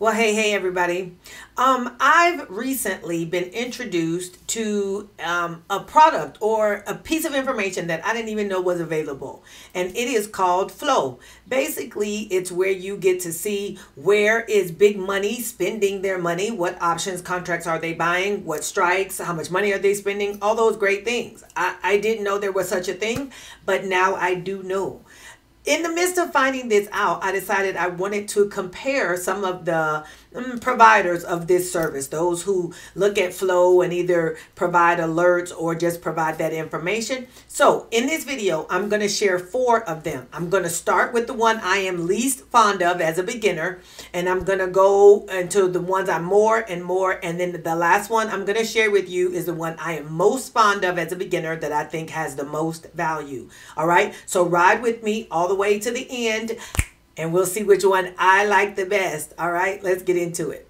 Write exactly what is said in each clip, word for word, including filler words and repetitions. Well, hey, hey, everybody. Um, I've recently been introduced to um, a product or a piece of information that I didn't even know was available. And it is called Flow. Basically, it's where you get to see where is big money spending their money, what options, contracts are they buying, what strikes, how much money are they spending, all those great things. I, I didn't know there was such a thing, but now I do know. In the midst of finding this out, I decided I wanted to compare some of the mm, providers of this service, those who look at Flow and either provide alerts or just provide that information. So in this video, I'm going to share four of them. I'm going to start with the one I am least fond of as a beginner, and I'm going to go into the ones I'm more and more. And then the last one I'm going to share with you is the one I am most fond of as a beginner that I think has the most value. All right. So ride with me all the way to the end and we'll see which one I like the best. All right, let's get into it.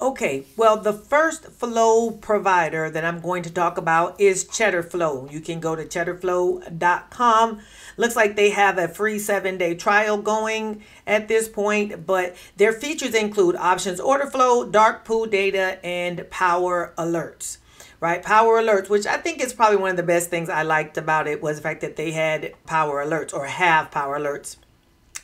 Okay, well, the first flow provider that I'm going to talk about is Cheddar Flow. You can go to cheddar flow dot com. Looks like they have a free seven-day trial going at this point, but their features include options order flow, dark pool data, and power alerts. Right? Power alerts, which I think is probably one of the best things I liked about it, was the fact that they had power alerts or have power alerts.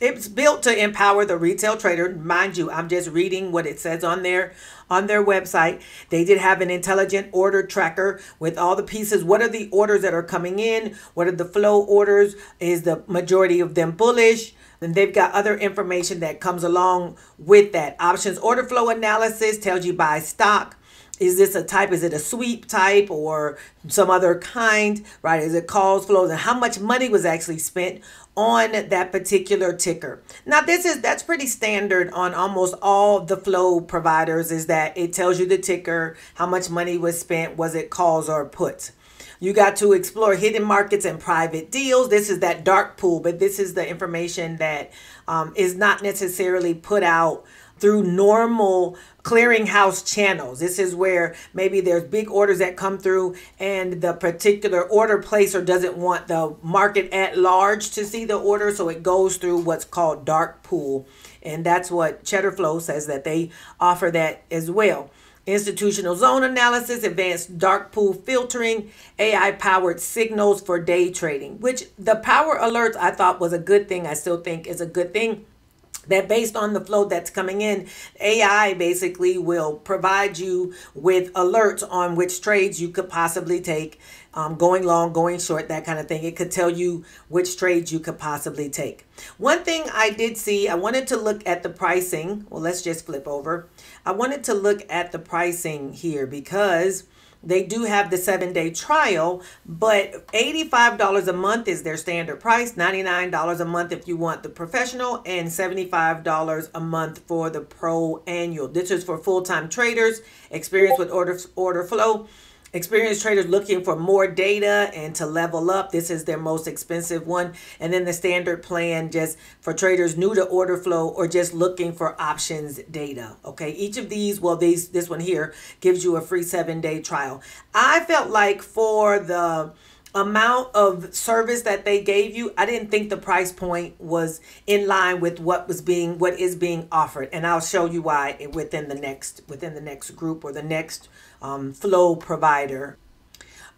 It's built to empower the retail trader. Mind you, I'm just reading what it says on their, on their website. They did have an intelligent order tracker with all the pieces. What are the orders that are coming in? What are the flow orders? Is the majority of them bullish? And they've got other information that comes along with that. Options order flow analysis tells you by stock. Is this a type? Is it a sweep type or some other kind, right? Is it calls, flows, and how much money was actually spent on that particular ticker? Now, this is that's pretty standard on almost all the flow providers, is that it tells you the ticker, how much money was spent, was it calls or puts? You got to explore hidden markets and private deals. This is that dark pool, but this is the information that um, is not necessarily put out through normal clearinghouse channels. This is where maybe there's big orders that come through and the particular order placer doesn't want the market at large to see the order, so it goes through what's called dark pool. And that's what Cheddar Flow says that they offer that as well. Institutional zone analysis, advanced dark pool filtering, A I-powered signals for day trading, which the power alerts I thought was a good thing. I still think is a good thing. That based on the flow that's coming in, A I basically will provide you with alerts on which trades you could possibly take, um, going long, going short, that kind of thing. It could tell you which trades you could possibly take. One thing I did see, I wanted to look at the pricing. Well, let's just flip over. I wanted to look at the pricing here because they do have the seven-day trial, but eighty-five dollars a month is their standard price, ninety-nine dollars a month if you want the professional, and seventy-five dollars a month for the pro annual. This is for full-time traders, experience with order, order flow, experienced traders looking for more data and to level up. This is their most expensive one. And then the standard plan just for traders new to order flow or just looking for options data. Okay, each of these, well, these, this one here gives you a free seven-day trial. I felt like for the amount of service that they gave you, I didn't think the price point was in line with what was being, what is being offered. And I'll show you why within the next, within the next group or the next um, flow provider.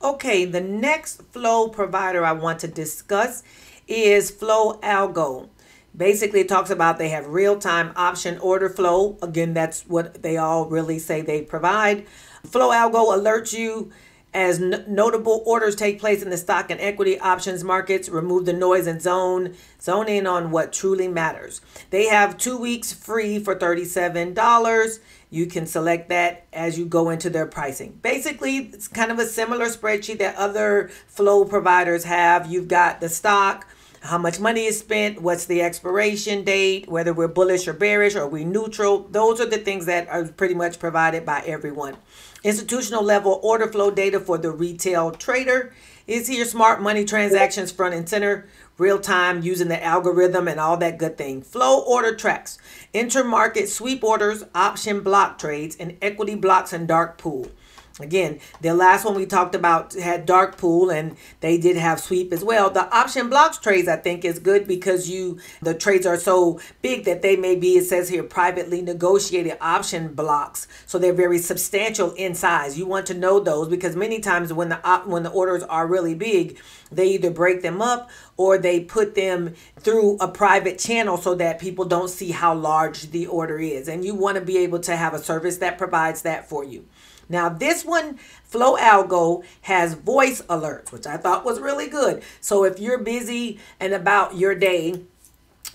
Okay, the next flow provider I want to discuss is FlowAlgo. Basically, it talks about they have real-time option order flow. Again, that's what they all really say they provide. FlowAlgo alerts you as notable orders take place in the stock and equity options markets. Remove the noise and zone, zone in on what truly matters. They have two weeks free for thirty-seven dollars. You can select that as you go into their pricing. Basically, it's kind of a similar spreadsheet that other flow providers have. You've got the stock, how much money is spent, what's the expiration date, whether we're bullish or bearish, or we neutral. Those are the things that are pretty much provided by everyone. Institutional level order flow data for the retail trader is here. Smart money transactions front and center, real time using the algorithm and all that good thing. Flow order tracks, intermarket sweep orders, option block trades, and equity blocks and dark pool. Again, the last one we talked about had dark pool, and they did have sweep as well. The option blocks trades, I think, is good because you the trades are so big that they may be, it says here, privately negotiated option blocks. So they're very substantial in size. You want to know those because many times when the op, when the orders are really big, they either break them up or they put them through a private channel so that people don't see how large the order is. And you want to be able to have a service that provides that for you. Now this one, FlowAlgo, has voice alerts, which I thought was really good. So if you're busy and about your day,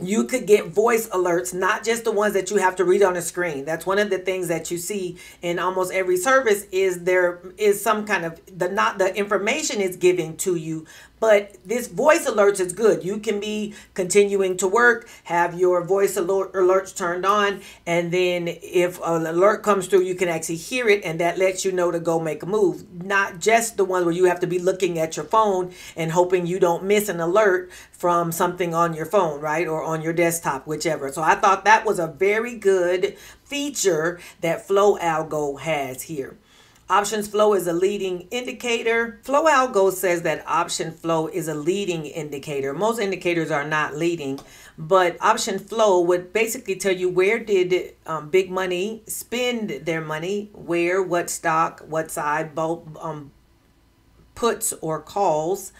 you could get voice alerts, not just the ones that you have to read on a screen. That's one of the things that you see in almost every service is there is some kind of the not the information is given to you. But this voice alerts is good. You can be continuing to work, have your voice alert alerts turned on, and then if an alert comes through, you can actually hear it, and that lets you know to go make a move. Not just the one where you have to be looking at your phone and hoping you don't miss an alert from something on your phone, right, or on your desktop, whichever. So I thought that was a very good feature that FlowAlgo has here. Options flow is a leading indicator. FlowAlgo says that option flow is a leading indicator. Most indicators are not leading, but option flow would basically tell you where did um, big money spend their money, where, what stock, what side, both um, puts or calls.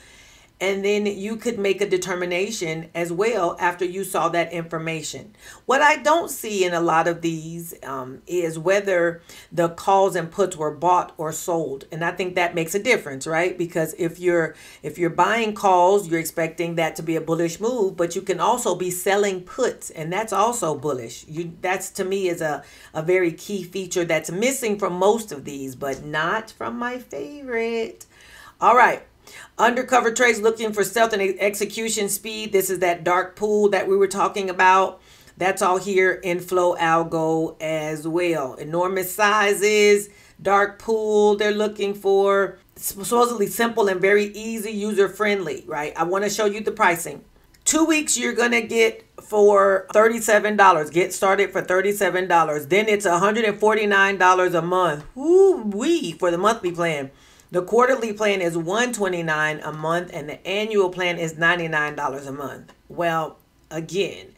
And then you could make a determination as well after you saw that information. What I don't see in a lot of these um, is whether the calls and puts were bought or sold. And I think that makes a difference, right? Because if you're if you're buying calls, you're expecting that to be a bullish move, but you can also be selling puts, and that's also bullish. You that's to me is a, a very key feature that's missing from most of these, but not from my favorite. All right. Undercover trades looking for stealth and execution speed. This is that dark pool that we were talking about. That's all here in FlowAlgo as well. Enormous sizes, dark pool they're looking for. Supposedly simple and very easy, user-friendly, right? I want to show you the pricing. Two weeks you're going to get for thirty-seven dollars. Get started for thirty-seven dollars. Then it's one hundred forty-nine dollars a month. Woo-wee for the monthly plan. The quarterly plan is one hundred twenty-nine dollars a month, and the annual plan is ninety-nine dollars a month. Well, again,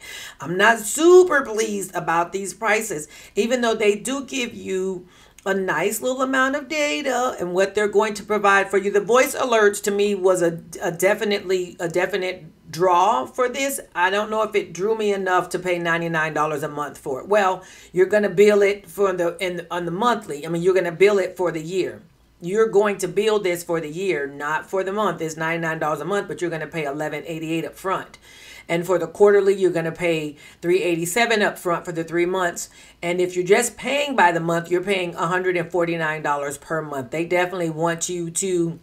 I'm not super pleased about these prices, even though they do give you a nice little amount of data and what they're going to provide for you. The voice alerts to me was a, a definitely a definite draw for this. I don't know if it drew me enough to pay ninety-nine dollars a month for it. Well, you're going to bill it for the in on the monthly. I mean, you're going to bill it for the year. You're going to bill this for the year, not for the month. It's ninety-nine dollars a month, but you're going to pay eleven eighty-eight up front. And for the quarterly, you're going to pay three eighty-seven up front for the three months. And if you're just paying by the month, you're paying one hundred forty-nine dollars per month. They definitely want you to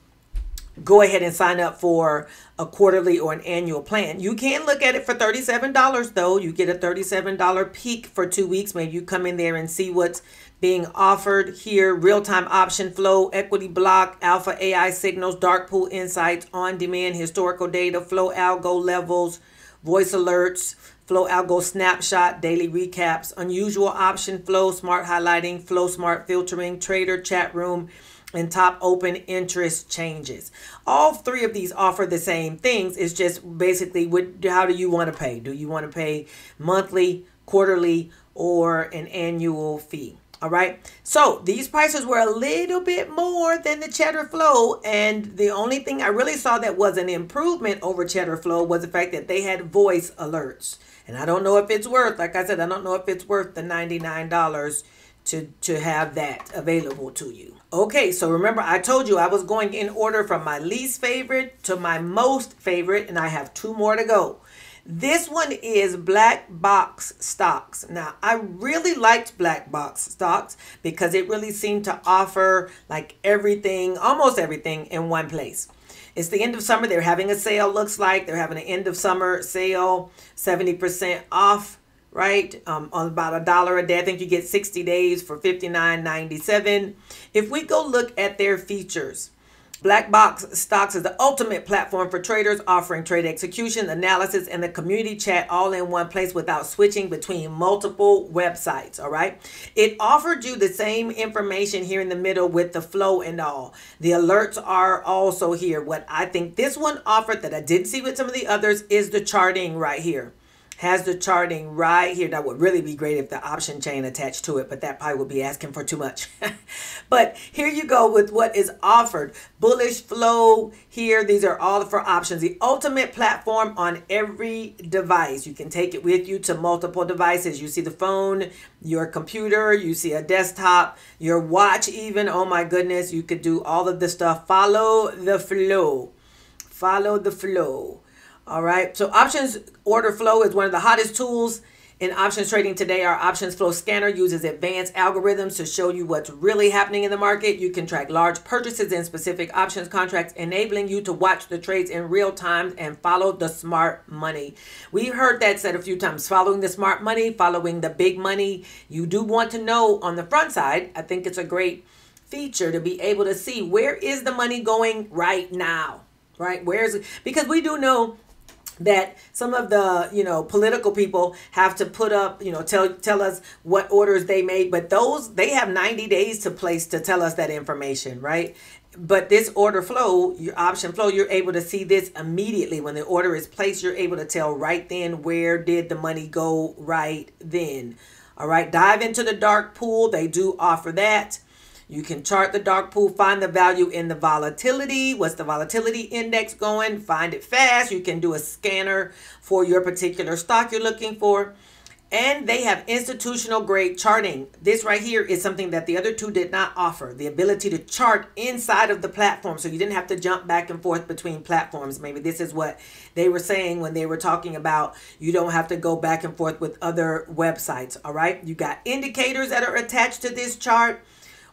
go ahead and sign up for a quarterly or an annual plan. You can look at it for thirty-seven dollars though. You get a thirty-seven dollar peak for two weeks. Maybe you come in there and see what's being offered here. Real-time option flow, equity block, alpha A I signals, dark pool insights, on-demand historical data, FlowAlgo levels, voice alerts, FlowAlgo snapshot, daily recaps, unusual option flow, smart highlighting, flow smart filtering, trader chat room, and top open interest changes. All three of these offer the same things. It's just basically what, how do you want to pay? Do you want to pay monthly, quarterly, or an annual fee? All right. So these prices were a little bit more than the Cheddar Flow. And the only thing I really saw that was an improvement over Cheddar Flow was the fact that they had voice alerts. And I don't know if it's worth, like I said, I don't know if it's worth the ninety-nine dollars to, to have that available to you. Okay, so remember I told you I was going in order from my least favorite to my most favorite, and I have two more to go. This one is Black Box Stocks. Now, I really liked Black Box Stocks because it really seemed to offer like everything, almost everything in one place. It's the end of summer. They're having a sale, looks like. They're having an end of summer sale, seventy percent off, right? Um, on about a dollar a day. I think you get sixty days for fifty-nine ninety-seven. If we go look at their features, Black Box Stocks is the ultimate platform for traders, offering trade execution, analysis, and the community chat all in one place without switching between multiple websites, all right? It offered you the same information here in the middle with the flow and all. The alerts are also here. What I think this one offered that I didn't see with some of the others is the charting right here. Has the charting right here. That would really be great if the option chain attached to it, but that probably would be asking for too much. But here you go with what is offered. Bullish flow here. These are all for options. The ultimate platform on every device. You can take it with you to multiple devices. You see the phone, your computer, you see a desktop, your watch even. Oh my goodness, you could do all of this stuff. Follow the flow. Follow the flow. All right, so options order flow is one of the hottest tools in options trading today. Our options flow scanner uses advanced algorithms to show you what's really happening in the market. You can track large purchases in specific options contracts, enabling you to watch the trades in real time and follow the smart money. We've heard that said a few times, following the smart money, following the big money. You do want to know on the front side. I think it's a great feature to be able to see where is the money going right now, right? Where is it? Because we do know that some of the, you know, political people have to put up, you know, tell tell us what orders they made, but those, they have ninety days to place to tell us that information, right? But this order flow, your option flow, you're able to see this immediately. When the order is placed, you're able to tell right then where did the money go right then. All right, dive into the dark pool. They do offer that. You can chart the dark pool, find the value in the volatility. What's the volatility index going? Find it fast. You can do a scanner for your particular stock you're looking for. And they have institutional grade charting. This right here is something that the other two did not offer, the ability to chart inside of the platform. So you didn't have to jump back and forth between platforms. Maybe this is what they were saying when they were talking about you don't have to go back and forth with other websites, all right? You got indicators that are attached to this chart.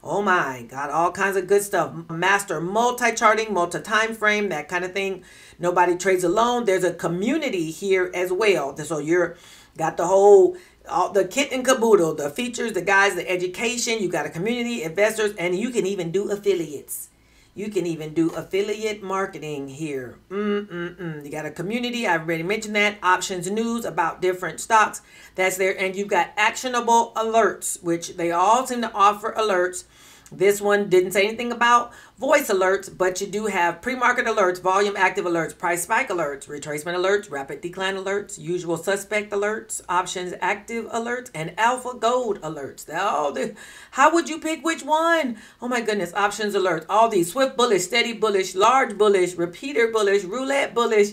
Oh my, got all kinds of good stuff. Master multi-charting, multi-time frame, that kind of thing. Nobody trades alone. There's a community here as well. So you're got the whole, all the kit and caboodle, the features, the guys, the education. You got a community, investors, and you can even do affiliates. You can even do affiliate marketing here. Mm-mm-mm. You got a community. I already mentioned that. Options news about different stocks. That's there. And you've got actionable alerts, which they all seem to offer alerts. This one didn't say anything about voice alerts, but you do have pre-market alerts, volume active alerts, price spike alerts, retracement alerts, rapid decline alerts, usual suspect alerts, options active alerts, and alpha gold alerts. All the, how would you pick which one? Oh my goodness, options alerts, all these swift bullish, steady bullish, large bullish, repeater bullish, roulette bullish,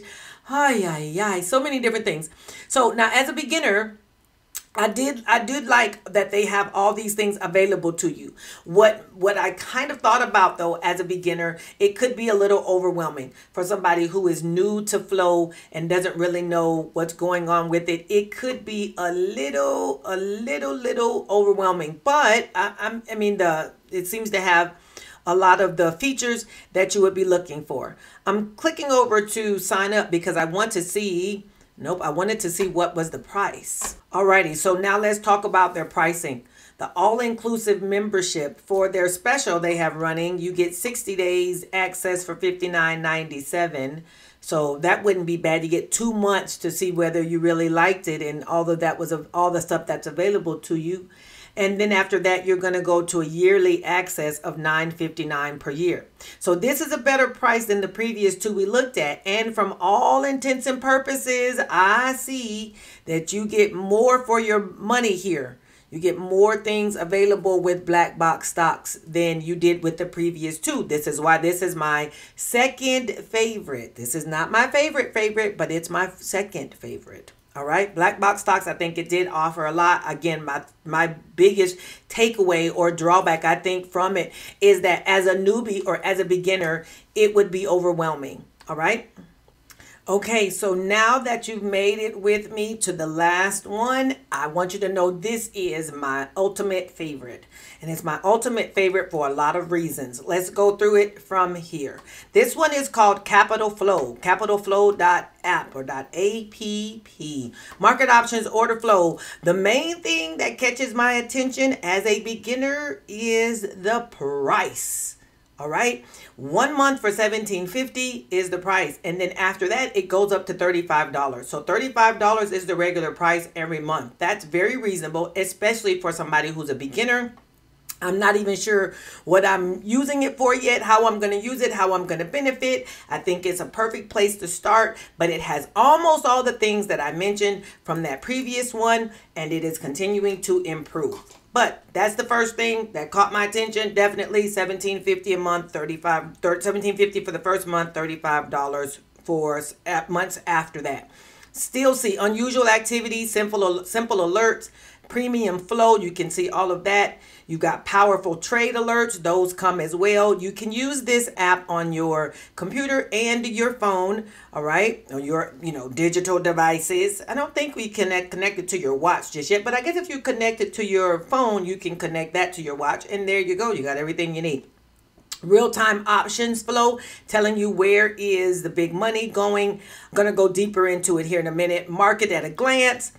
ay, ay, ay, so many different things. So now as a beginner, I did I did like that they have all these things available to you. What what I kind of thought about though as a beginner, it could be a little overwhelming for somebody who is new to flow and doesn't really know what's going on with it. It could be a little a little little overwhelming, but I I'm, I mean the it seems to have a lot of the features that you would be looking for. I'm clicking over to sign up because I want to see Nope, I wanted to see what was the price. Alrighty, so now let's talk about their pricing. The all-inclusive membership for their special they have running, you get sixty days access for fifty-nine ninety-seven. So that wouldn't be bad. You get two months to see whether you really liked it and all of that was of all the stuff that's available to you. And then after that, you're going to go to a yearly access of nine fifty-nine per year. So this is a better price than the previous two we looked at. And from all intents and purposes, I see that you get more for your money here. You get more things available with Black Box Stocks than you did with the previous two. This is why this is my second favorite. This is not my favorite favorite, but it's my second favorite. All right, Black Box Stocks, I think it did offer a lot. Again, my my biggest takeaway or drawback, I think, from it is that as a newbie or as a beginner, it would be overwhelming. All right. Okay, so now that you've made it with me to the last one, I want you to know this is my ultimate favorite. And it's my ultimate favorite for a lot of reasons. Let's go through it from here. This one is called Capital Flow, capital flow dot app or .app. Market options, order flow. The main thing that catches my attention as a beginner is the price. All right. One month for seventeen fifty is the price. And then after that, it goes up to thirty-five dollars. So thirty-five dollars is the regular price every month. That's very reasonable, especially for somebody who's a beginner. I'm not even sure what I'm using it for yet, how I'm going to use it, how I'm going to benefit. I think it's a perfect place to start, but it has almost all the things that I mentioned from that previous one, and it is continuing to improve. But that's the first thing that caught my attention. Definitely seventeen fifty a month, thirty-five, seventeen fifty for the first month, thirty-five dollars for months after that. Still see unusual activity, simple, simple alerts, premium flow. You can see all of that. You got powerful trade alerts. Those come as well. You can use this app on your computer and your phone. All right. Or your, you know, digital devices. I don't think we can connect it to your watch just yet, but I guess if you connect it to your phone, you can connect that to your watch. And there you go. You got everything you need. Real-time options flow, telling you where is the big money going. I'm going to go deeper into it here in a minute. Market at a glance.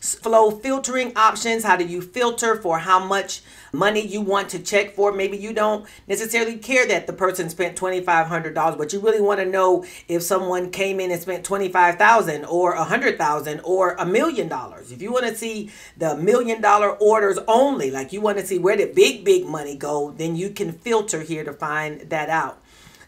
Flow filtering options. How do you filter for how much money you want to check for? Maybe you don't necessarily care that the person spent twenty-five hundred dollars, but you really want to know if someone came in and spent twenty-five thousand dollars or one hundred thousand dollars or a million dollars. If you want to see the million dollar orders only, like you want to see where the big, big money go, then you can filter here to find that out.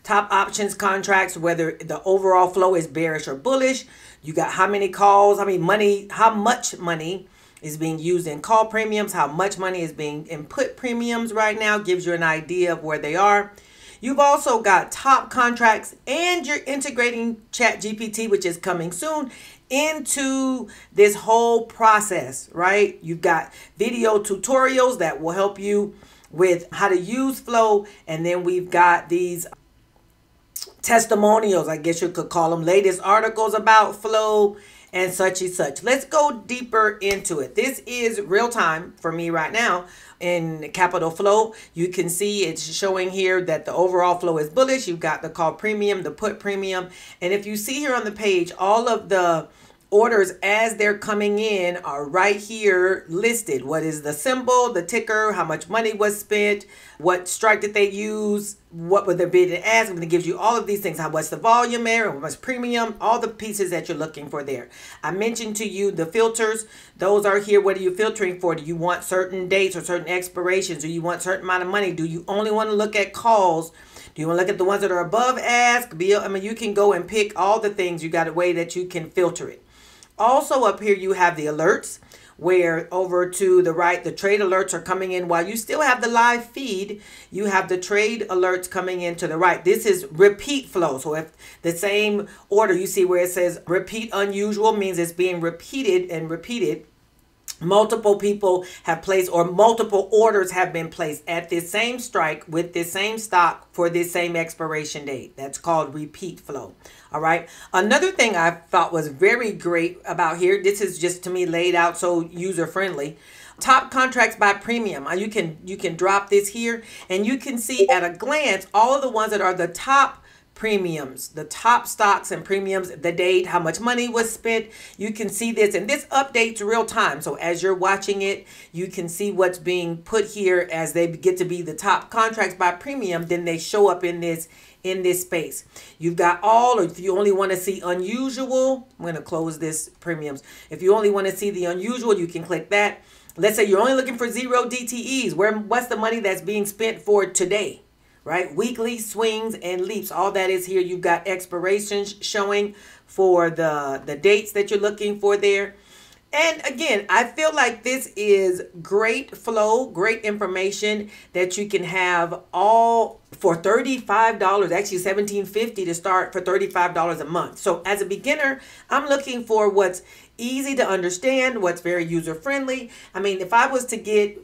Top options contracts, whether the overall flow is bearish or bullish. You got how many calls, I mean money, how much money is being used in call premiums, how much money is being in put premiums right now, gives you an idea of where they are. You've also got top contracts, and you're integrating Chat G P T, which is coming soon, into this whole process, right? You've got video tutorials that will help you with how to use flow, and then we've got these testimonials, I guess you could call them, latest articles about flow and such and such. Let's go deeper into it. This is real time for me right now in Capital Flow. You can see it's showing here that the overall flow is bullish. You've got the call premium, the put premium. And if you see here on the page, all of the orders as they're coming in are right here listed. What is the symbol, the ticker, how much money was spent, what strike did they use, what were the bid and ask, and it gives you all of these things. How much the volume there, how much premium, all the pieces that you're looking for there. I mentioned to you the filters. Those are here. What are you filtering for? Do you want certain dates or certain expirations? Do you want a certain amount of money? Do you only want to look at calls? Do you want to look at the ones that are above ask? I mean, you can go and pick all the things. You got a way that you can filter it. Also up here, you have the alerts, where over to the right, the trade alerts are coming in. While you still have the live feed, you have the trade alerts coming in to the right. This is repeat flow. So if the same order, you see where it says repeat unusual, means it's being repeated and repeated. Multiple people have placed, or multiple orders have been placed at this same strike with this same stock for this same expiration date. That's called repeat flow. All right. Another thing I thought was very great about here, this is just to me laid out so user friendly. Top contracts by premium. You can you can drop this here, and you can see at a glance all of the ones that are the top premiums, the top stocks and premiums, the date, how much money was spent. You can see this, and this updates real time. So as you're watching it, you can see what's being put here as they get to be the top contracts by premium. Then they show up in this in this space. You've got all, or if you only want to see unusual, I'm going to close this premiums. If you only want to see the unusual, you can click that. Let's say you're only looking for zero D T Es. Where, what's the money that's being spent for today? Right? Weekly swings and leaps. All that is here. You've got expirations showing for the, the dates that you're looking for there. And again, I feel like this is great flow, great information that you can have all for thirty-five dollars, actually seventeen fifty to start for thirty-five dollars a month. So as a beginner, I'm looking for what's easy to understand, what's very user friendly. I mean, if I was to get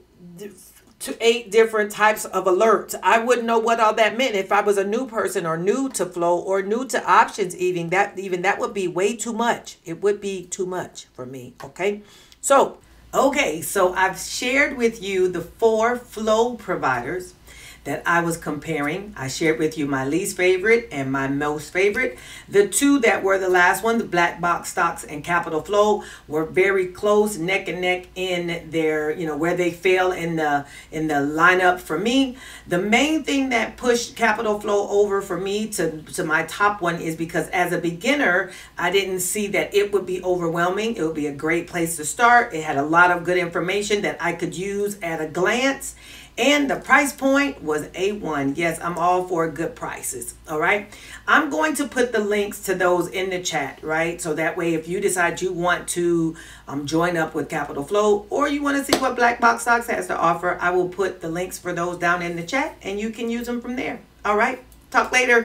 to eight different types of alerts, I wouldn't know what all that meant. If I was a new person or new to flow or new to options, even that, even that would be way too much. It would be too much for me. Okay. So, okay. So I've shared with you the four flow providers that I was comparing. I shared with you my least favorite and my most favorite. The two that were the last one, the Black Box Stocks and Capital Flow, were very close, neck and neck in their, you know, where they fell in the in the lineup for me. The main thing that pushed Capital Flow over for me to, to my top one is because as a beginner, I didn't see that it would be overwhelming. It would be a great place to start. It had a lot of good information that I could use at a glance. And the price point was A one. Yes, I'm all for good prices, all right? I'm going to put the links to those in the chat, right? So that way, if you decide you want to um, join up with Capital Flow or you want to see what Black Box Stocks has to offer, I will put the links for those down in the chat and you can use them from there, all right? Talk later.